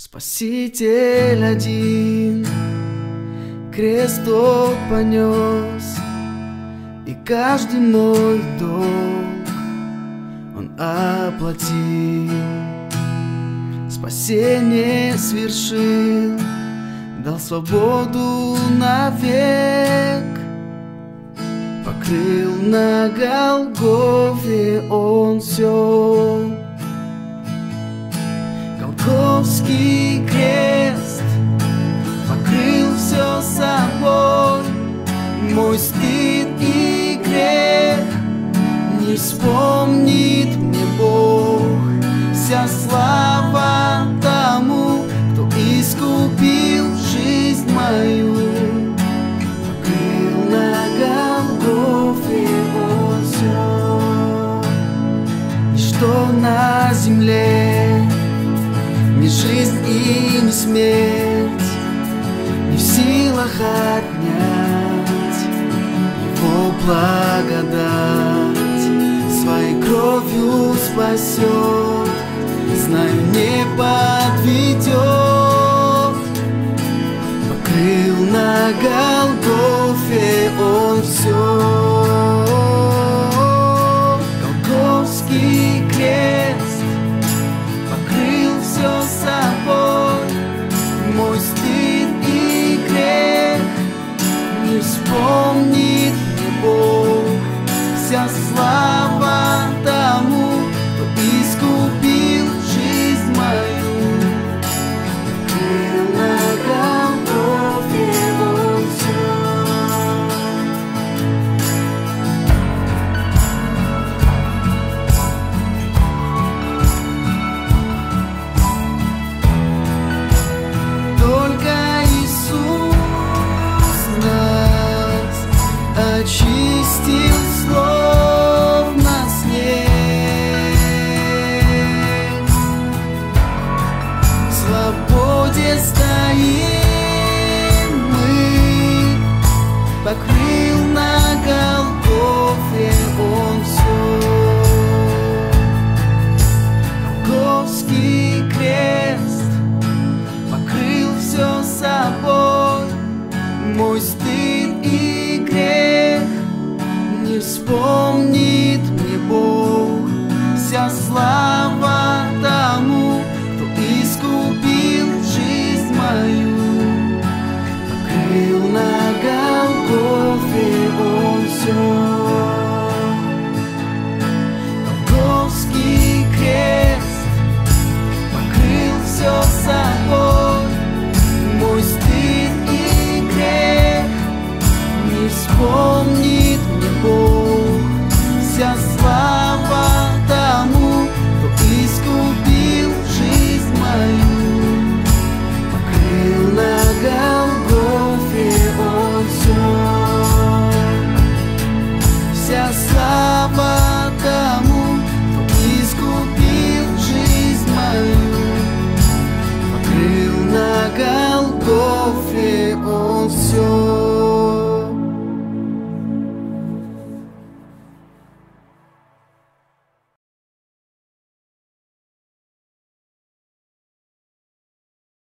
Спаситель один кресток понес, и каждый мой долг он оплатил. Спасение свершил, дал свободу навек, покрыл на Голгофе он все. Голгофский крест покрыл все собой, мой стыд и грех не вспомнит мне Бог. Вся слава тому, кто искупил жизнь мою, покрыл на Голгофе он все. Ничто на земле, ни жизнь и ни смерть, не в силах отнять его благодать. Своей кровью спасет, знаю, не подведет. Покрыл на Голгофе он все. Голгофский крест собой, мой стыд и грех не вспомнит мне Бог. Вся слава тому, кто искупил жизнь мою, покрыл на Голгофе он очистил, словно снег. В свободе стоим мы, покрыл на Голгофе он все. Голгофский крест покрыл все собой, мой стыд и грех не вспомнит мне Бог. Вся слава тому, кто искупил жизнь мою, покрыл на Голгофе он все. Голгофский крест покрыл все собой, мой стыд и грех не вспомнит мне Бог. Вся слава тому, кто искупил жизнь мою, покрыл на Голгофе он все. Вся